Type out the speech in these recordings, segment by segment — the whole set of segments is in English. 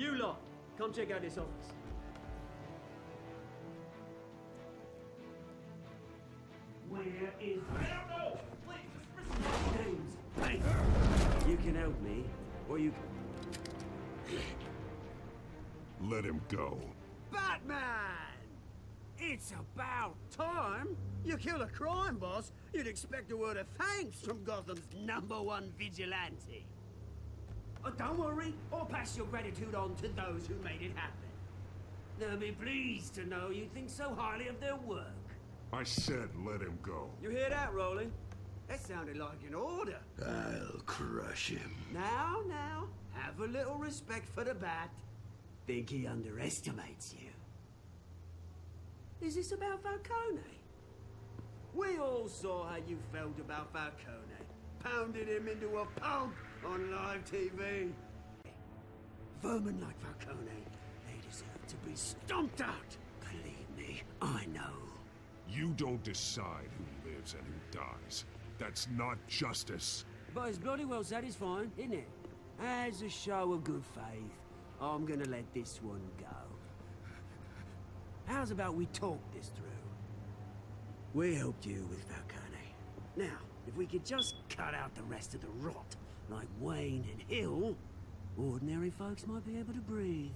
You lot, come check out this office. Where is... I don't know! Please, just respond! James, you can help me, or you can... Let him go. Batman! It's about time! You kill a crime boss, you'd expect a word of thanks from Gotham's #1 vigilante. Oh, don't worry, I'll pass your gratitude on to those who made it happen. They'll be pleased to know you think so highly of their work. I said let him go. You hear that, Roland? That sounded like an order. I'll crush him. Now, have a little respect for the bat. Think he underestimates you. Is this about Falcone? We all saw how you felt about Falcone. Pounded him into a pulp on live TV. Vermin like Falcone, they deserve to be stomped out. Believe me, I know. You don't decide who lives and who dies. That's not justice. But it's bloody well satisfying, isn't it? As a show of good faith, I'm gonna let this one go. How's about we talk this through? We helped you with Falcone. Now, if we could just cut out the rest of the rot, like Wayne and Hill, ordinary folks might be able to breathe.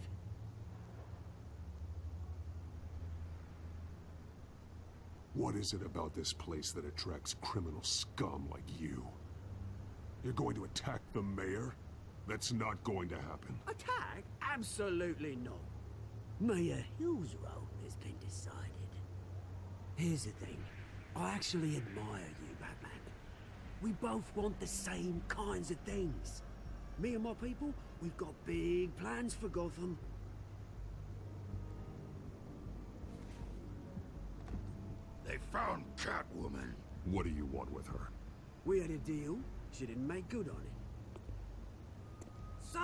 What is it about this place that attracts criminal scum like you? You're going to attack the mayor? That's not going to happen. Attack? Absolutely not. Mayor Hill's role has been decided. Here's the thing. I actually admire you, Batman. We both want the same kinds of things. Me and my people, we've got big plans for Gotham. They found Catwoman. What do you want with her? We had a deal. She didn't make good on it. So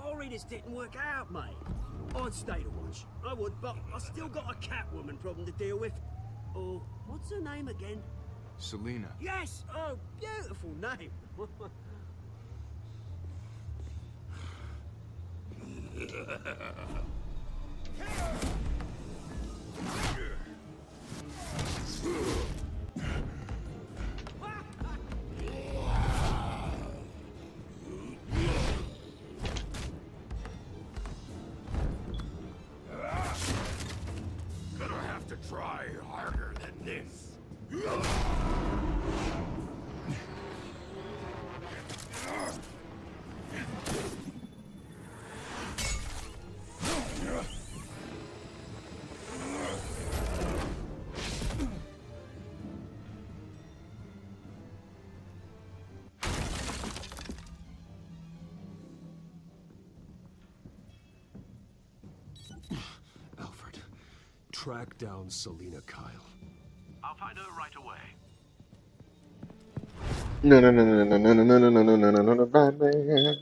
sorry this didn't work out, mate. I'd stay to watch. I would, but I still got a Catwoman problem to deal with. Oh, what's her name again? Selina. Yes! Oh, beautiful name! Gonna have to try harder than this. Alfred, track down Selina Kyle. I'll find her right away. No, Batman.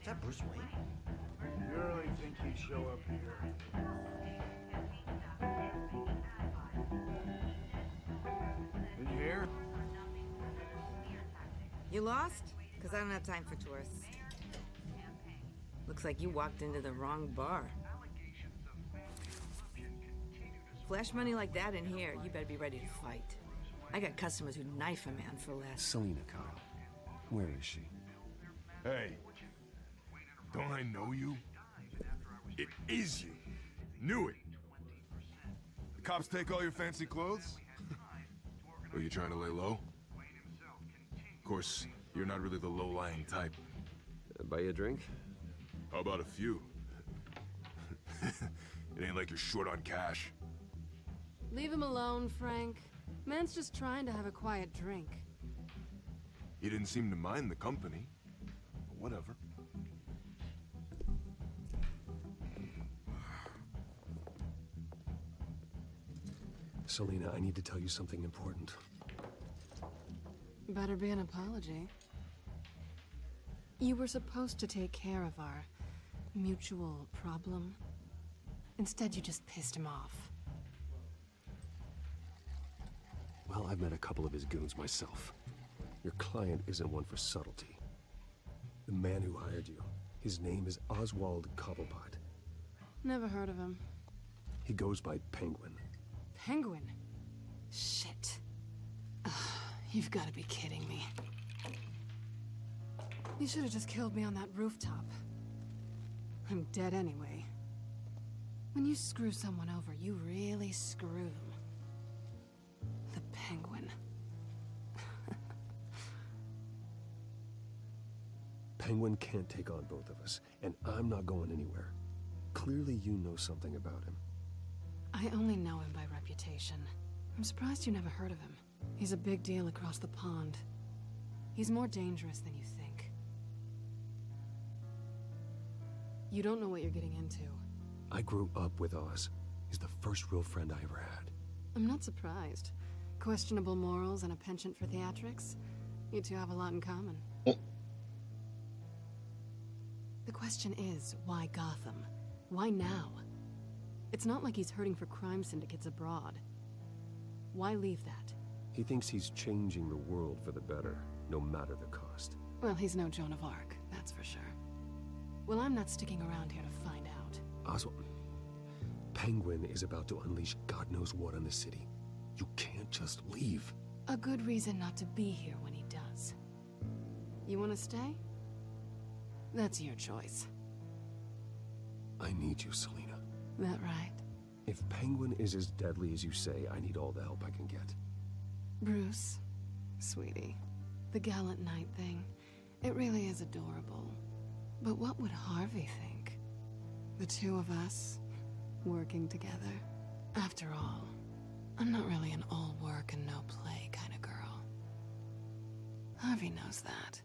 Is that Bruce Wayne? You really think he'd show up here? You lost? Because I don't have time for tourists. Looks like you walked into the wrong bar. Flash money like that in here, you better be ready to fight. I got customers who knife a man for less. Selina Kyle, where is she? Hey, don't I know you? It is you. Knew it. The cops take all your fancy clothes? Are you trying to lay low? Of course, you're not really the low-lying type. Buy you a drink? How about a few? It ain't like you're short on cash. Leave him alone, Frank. Man's just trying to have a quiet drink. He didn't seem to mind the company. But whatever. Selina, I need to tell you something important. Better be an apology. You were supposed to take care of our mutual problem. Instead, you just pissed him off. Well, I've met a couple of his goons myself. Your client isn't one for subtlety. The man who hired you, his name is Oswald Cobblepot. Never heard of him. He goes by Penguin. Penguin? Shit. Ugh, you've got to be kidding me. You should have just killed me on that rooftop. I'm dead anyway. When you screw someone over, you really screw them. The Penguin. Penguin can't take on both of us, and I'm not going anywhere. Clearly you know something about him. I only know him by reputation. I'm surprised you never heard of him. He's a big deal across the pond. He's more dangerous than you think. You don't know what you're getting into. I grew up with Oz. He's the first real friend I ever had. I'm not surprised. Questionable morals and a penchant for theatrics. You two have a lot in common. The question is, why Gotham? Why now? It's not like he's hurting for crime syndicates abroad. Why leave that? He thinks he's changing the world for the better, no matter the cost. Well, he's no Joan of Arc, that's for sure. Well, I'm not sticking around here to find out. Oswald, Penguin is about to unleash God knows what on the city. You can't just leave. A good reason not to be here when he does. You want to stay? That's your choice. I need you, Selina. That right? If Penguin is as deadly as you say, I need all the help I can get. Bruce, sweetie, the gallant knight thing, it really is adorable. But what would Harvey think? The two of us, working together. After all, I'm not really an all work and no play kind of girl. Harvey knows that.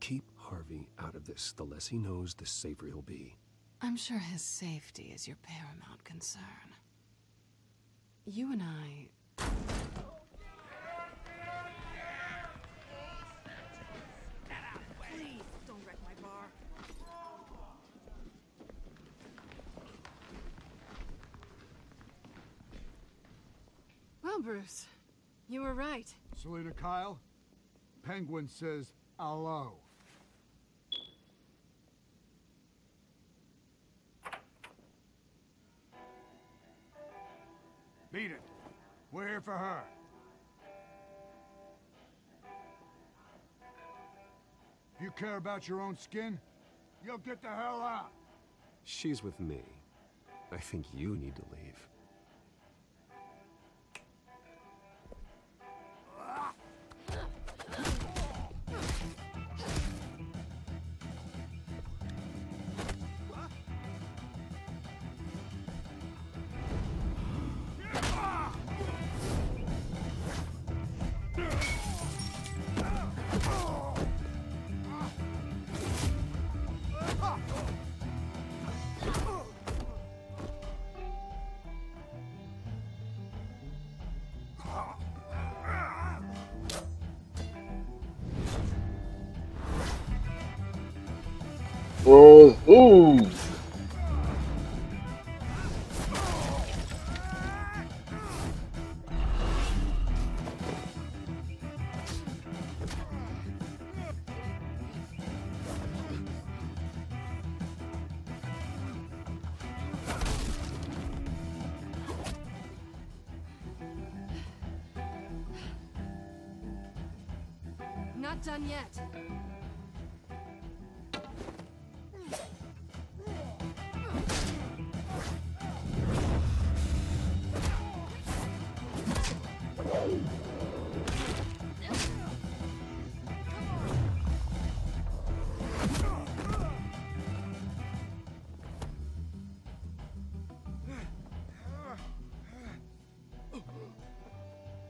Keep Harvey out of this. The less he knows, the safer he'll be. I'm sure his safety is your paramount concern. You and I... Please, don't wreck my bar. Well, Bruce, you were right. Selina Kyle, Penguin says hello. Beat it. We're here for her. If you care about your own skin, you'll get the hell out. She's with me. I think you need to leave. Ooh! not done yet.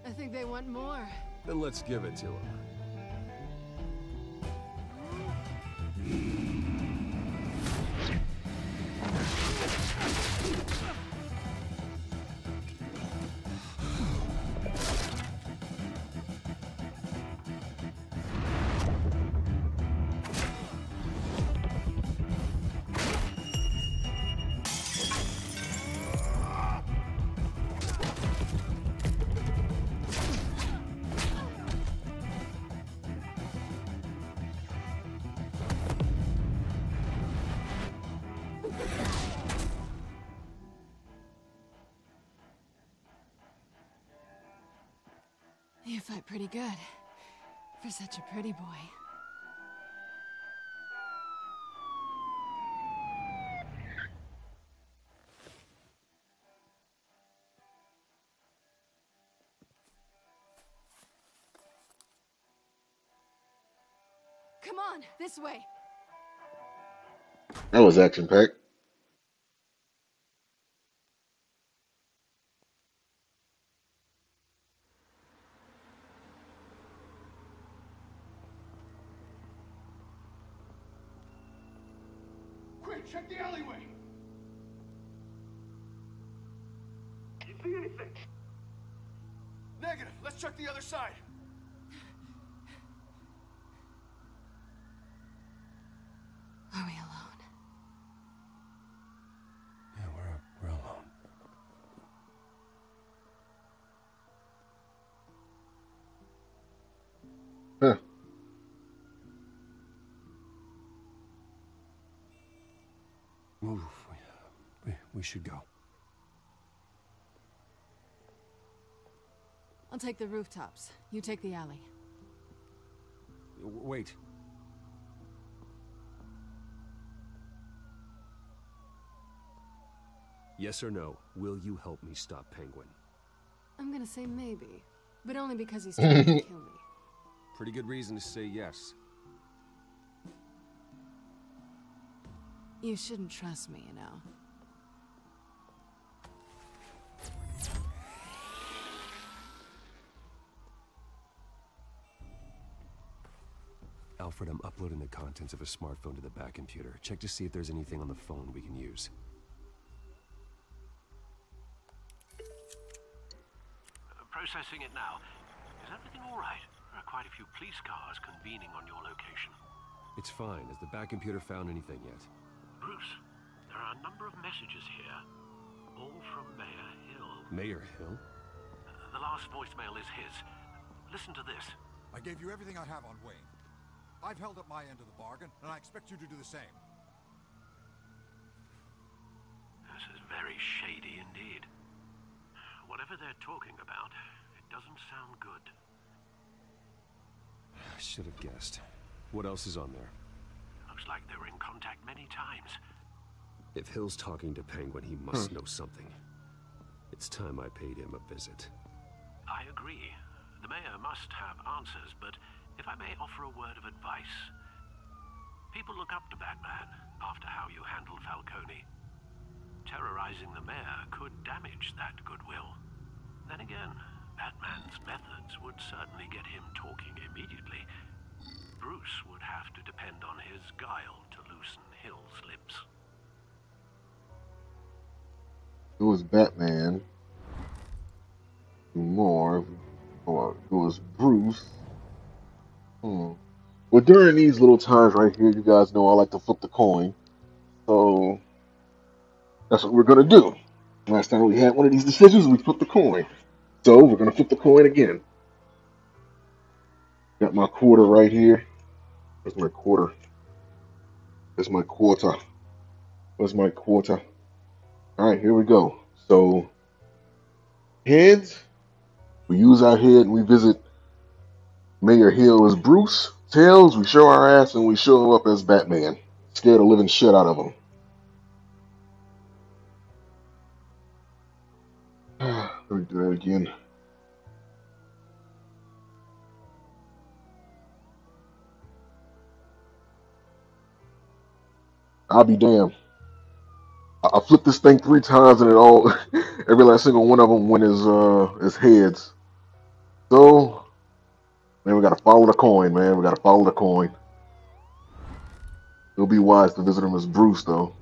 I think they want more. Then let's give it to them. You fight pretty good, for such a pretty boy. Come on, this way. That was action-packed. Check the alleyway! Do you see anything? Negative. Let's check the other side. Are we alone? Yeah, we're alone. Huh. We should go. I'll take the rooftops. You take the alley. Wait. Yes or no, will you help me stop Penguin? I'm gonna say maybe, but only because he's trying to kill me. Pretty good reason to say yes. You shouldn't trust me, you know. Alfred, I'm uploading the contents of a smartphone to the back computer. Check to see if there's anything on the phone we can use. Processing it now. Is everything all right? There are quite a few police cars convening on your location. It's fine. Has the back computer found anything yet? Bruce, there are a number of messages here. All from Mayor Hill. Mayor Hill? The last voicemail is his. Listen to this. I gave you everything I have on Wayne. I've held up my end of the bargain, and I expect you to do the same. This is very shady indeed. Whatever they're talking about, it doesn't sound good. I should have guessed. What else is on there? Looks like they were in contact many times. If Hill's talking to Penguin, he must know something. It's time I paid him a visit. I agree. The mayor must have answers, but... if I may offer a word of advice, people look up to Batman after how you handled Falcone. Terrorizing the mayor could damage that goodwill. Then again, Batman's methods would certainly get him talking immediately. Bruce would have to depend on his guile to loosen Hill's lips. It was Batman. More. Or it was Bruce. Well, during these little times right here, you guys know I like to flip the coin. So, that's what we're going to do. Last time we had one of these decisions, we flipped the coin. So, we're going to flip the coin again. Got my quarter right here. That's my quarter. That's my quarter. That's my quarter. Alright, here we go. So, heads. We use our head and we visit... Mayor Hill is Bruce, Tails, we show our ass and we show up as Batman. Scared the living shit out of him. Let me do that again. I'll be damned. I flipped this thing 3 times and it all, every last single one of them went as heads. So, man, we gotta follow the coin, man. We gotta follow the coin. It'll be wise to visit him as Bruce, though.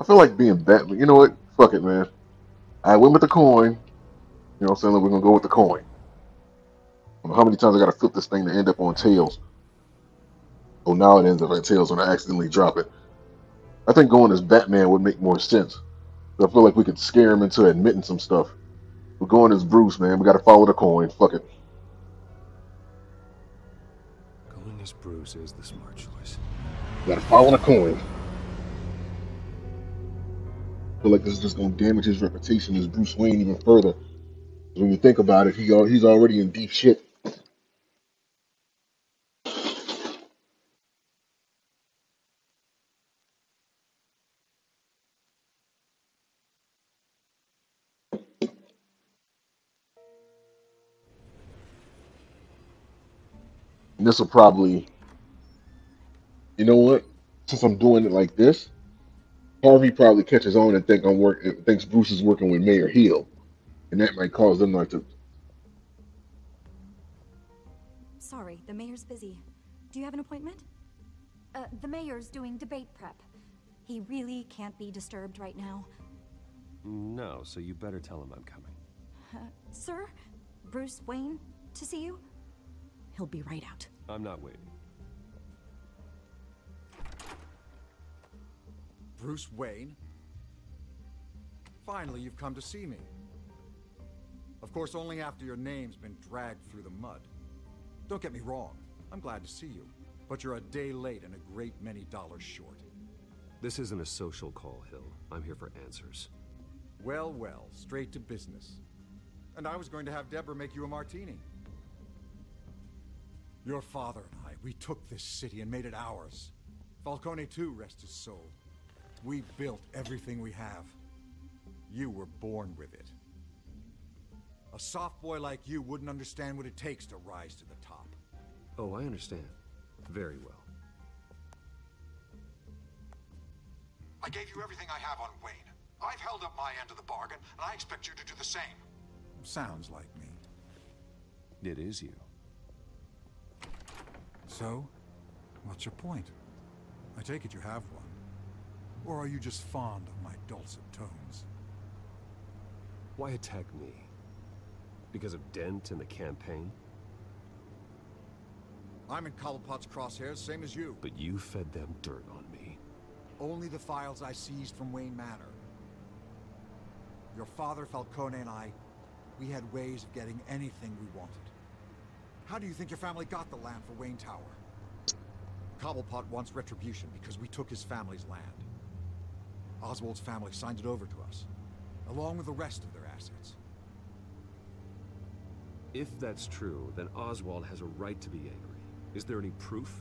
I feel like being Batman. You know what? Fuck it, man. I went with the coin. You know what I'm saying? Look, we're gonna go with the coin. I don't know how many times I gotta flip this thing to end up on Tails. Oh, now it ends up at Tails when I accidentally drop it. I think going as Batman would make more sense. I feel like we could scare him into admitting some stuff. We're going as Bruce, man. We gotta follow the coin. Fuck it. Going as Bruce is the smart choice. We gotta follow the coin. I feel like this is just gonna damage his reputation as Bruce Wayne even further. When you think about it, he's already in deep shit. This will probably, you know what? Since I'm doing it like this, Harvey probably catches on and thinks Bruce is working with Mayor Hill, and that might cause them not to. Sorry, the mayor's busy. Do you have an appointment? The mayor's doing debate prep. He really can't be disturbed right now. No, so you better tell him I'm coming. Sir, Bruce Wayne to see you. He'll be right out. I'm not waiting. Bruce Wayne? Finally, you've come to see me. Of course, only after your name's been dragged through the mud. Don't get me wrong, I'm glad to see you, but you're a day late and a great many dollars short. This isn't a social call, Hill. I'm here for answers. Well, well, straight to business. And I was going to have Deborah make you a martini. Your father and I, we took this city and made it ours. Falcone, too, rest his soul. We built everything we have. You were born with it. A soft boy like you wouldn't understand what it takes to rise to the top. Oh, I understand. Very well. I gave you everything I have on Wayne. I've held up my end of the bargain, and I expect you to do the same. Sounds like me. It is you. So, what's your point? I take it you have one. Or are you just fond of my dulcet tones? Why attack me? Because of Dent and the campaign? I'm in Cobblepot's crosshairs, same as you. But you fed them dirt on me. Only the files I seized from Wayne Manor. Your father, Falcone, and I, we had ways of getting anything we wanted. How do you think your family got the land for Wayne Tower? Cobblepot wants retribution because we took his family's land. Oswald's family signed it over to us, along with the rest of their assets. If that's true, then Oswald has a right to be angry. Is there any proof?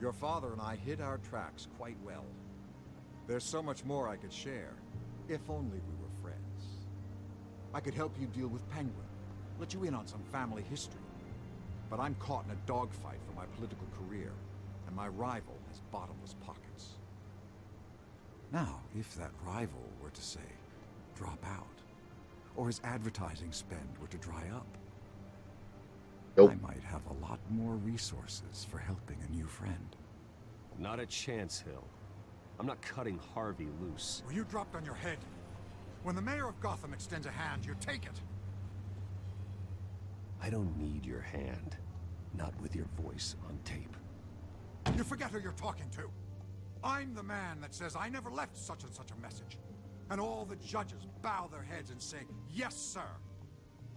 Your father and I hid our tracks quite well. There's so much more I could share, if only we were friends. I could help you deal with Penguin, let you in on some family history. But I'm caught in a dogfight for my political career, and my rival has bottomless pockets. Now, if that rival were to, say, drop out, or his advertising spend were to dry up, I might have a lot more resources for helping a new friend. Not a chance, Hill. I'm not cutting Harvey loose. Well, you dropped on your head. When the mayor of Gotham extends a hand, you take it. I don't need your hand. Not with your voice on tape. You forget who you're talking to. I'm the man that says I never left such and such a message. And all the judges bow their heads and say, yes, sir.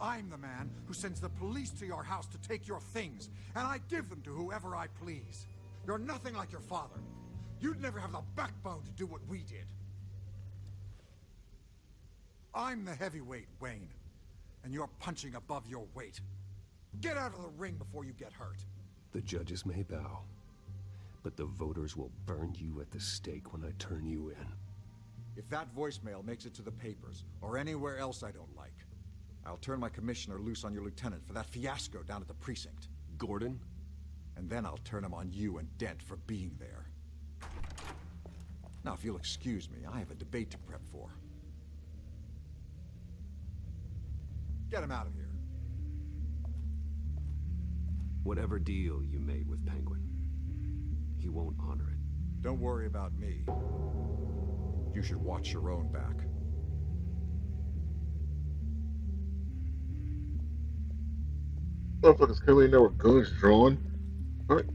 I'm the man who sends the police to your house to take your things, and I give them to whoever I please. You're nothing like your father. You'd never have the backbone to do what we did. I'm the heavyweight, Wayne, and you're punching above your weight. Get out of the ring before you get hurt. The judges may bow, but the voters will burn you at the stake when I turn you in. If that voicemail makes it to the papers, or anywhere else I don't like, I'll turn my commissioner loose on your lieutenant for that fiasco down at the precinct. Gordon? And then I'll turn him on you and Dent for being there. Now, if you'll excuse me, I have a debate to prep for. Get him out of here. Whatever deal you made with Penguin, he won't honor it. Don't worry about me. You should watch your own back. Motherfuckers clearly know where guns drawn. All right.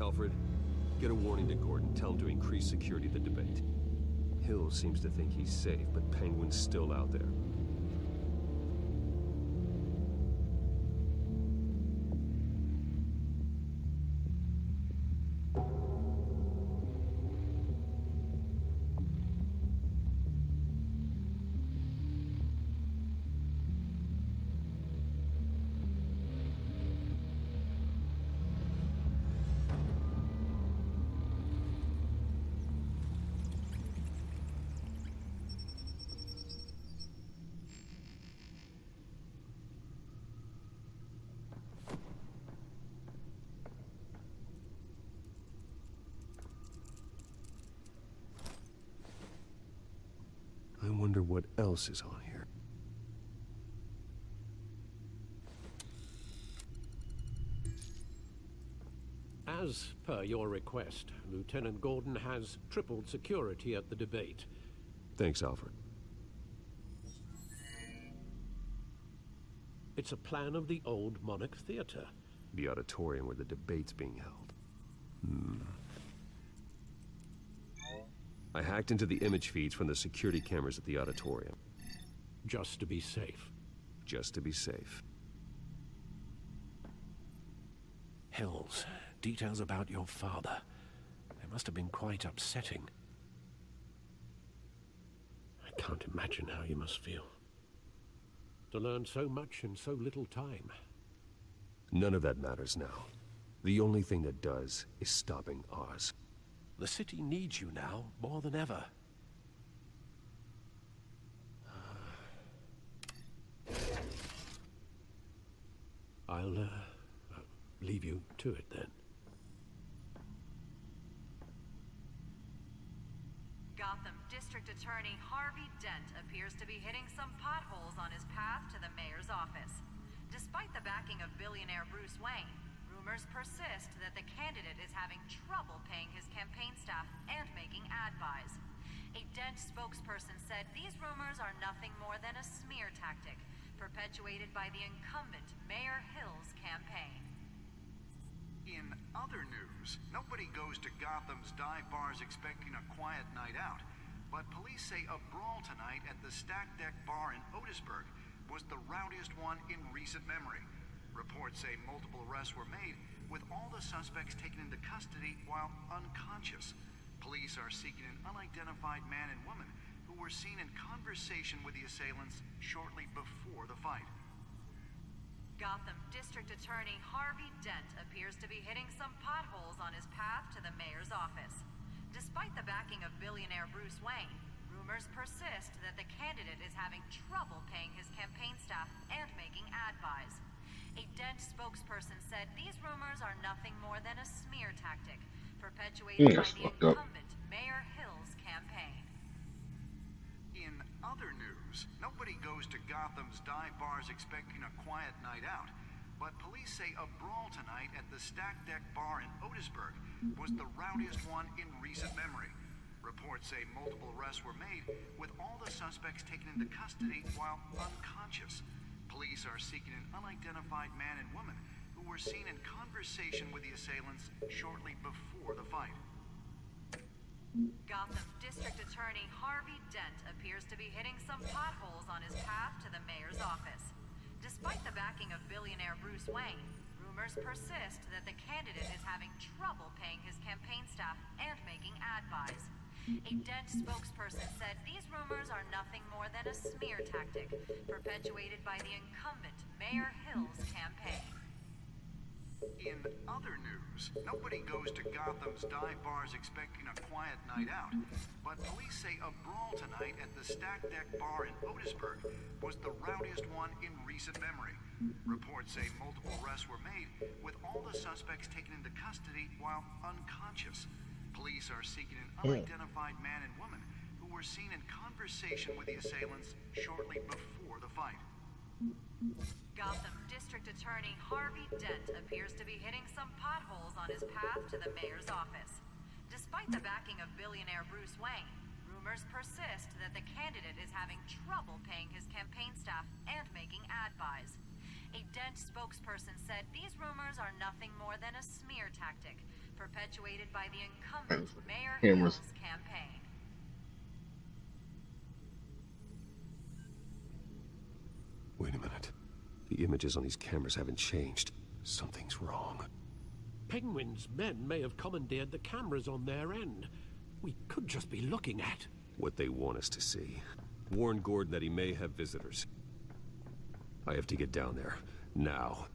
Alfred, get a warning to Gordon. Tell him to increase security of the debate. Hill seems to think he's safe, but Penguin's still out there. What else is on here? As per your request, Lieutenant Gordon has tripled security at the debate. Thanks, Alfred. It's a plan of the old Monarch Theatre. The auditorium where the debate's being held. I hacked into the image feeds from the security cameras at the auditorium. Just to be safe. Just to be safe. Hills, details about your father. They must have been quite upsetting. I can't imagine how you must feel. To learn so much in so little time. None of that matters now. The only thing that does is stopping Oz. The city needs you now, more than ever. I'll leave you to it, then. Gotham District Attorney Harvey Dent appears to be hitting some potholes on his path to the mayor's office. Despite the backing of billionaire Bruce Wayne, rumors persist that the candidate is having trouble paying his campaign staff and making ad buys. A Dent spokesperson said these rumors are nothing more than a smear tactic, perpetuated by the incumbent Mayor Hill's campaign. In other news, nobody goes to Gotham's dive bars expecting a quiet night out, but police say a brawl tonight at the Stack Deck bar in Otisburg was the rowdiest one in recent memory. Reports say multiple arrests were made, with all the suspects taken into custody while unconscious. Police are seeking an unidentified man and woman who were seen in conversation with the assailants shortly before the fight. Gotham District Attorney Harvey Dent appears to be hitting some potholes on his path to the mayor's office. Despite the backing of billionaire Bruce Wayne, rumors persist that the candidate is having trouble paying his campaign staff and making ad buys. A Dent spokesperson said these rumors are nothing more than a smear tactic, perpetuated by the incumbent Mayor Hill's campaign. In other news, nobody goes to Gotham's dive bars expecting a quiet night out, but police say a brawl tonight at the Stack Deck bar in Otisburg was the rowdiest one in recent memory. Reports say multiple arrests were made, with all the suspects taken into custody while unconscious. Police are seeking an unidentified man and woman who were seen in conversation with the assailants shortly before the fight. Gotham District Attorney Harvey Dent appears to be hitting some potholes on his path to the mayor's office. Despite the backing of billionaire Bruce Wayne, rumors persist that the candidate is having trouble paying his campaign staff and making ad buys. A Dent spokesperson said these rumors are nothing more than a smear tactic, perpetuated by the incumbent Mayor Hill's campaign. In other news, nobody goes to Gotham's dive bars expecting a quiet night out, but police say a brawl tonight at the Stack Deck bar in Otisburg was the rowdiest one in recent memory. Reports say multiple arrests were made, with all the suspects taken into custody while unconscious. Police are seeking an unidentified man and woman who were seen in conversation with the assailants shortly before the fight. Gotham District Attorney Harvey Dent appears to be hitting some potholes on his path to the mayor's office. Despite the backing of billionaire Bruce Wayne, rumors persist that the candidate is having trouble paying his campaign staff and making ad buys. A Dent spokesperson said these rumors are nothing more than a smear tactic, perpetuated by the incumbent Mayor Hill's campaign. Wait a minute. The images on these cameras haven't changed. Something's wrong. Penguin's men may have commandeered the cameras on their end. We could just be looking at what they want us to see. Warn Gordon that he may have visitors. I have to get down there. Now.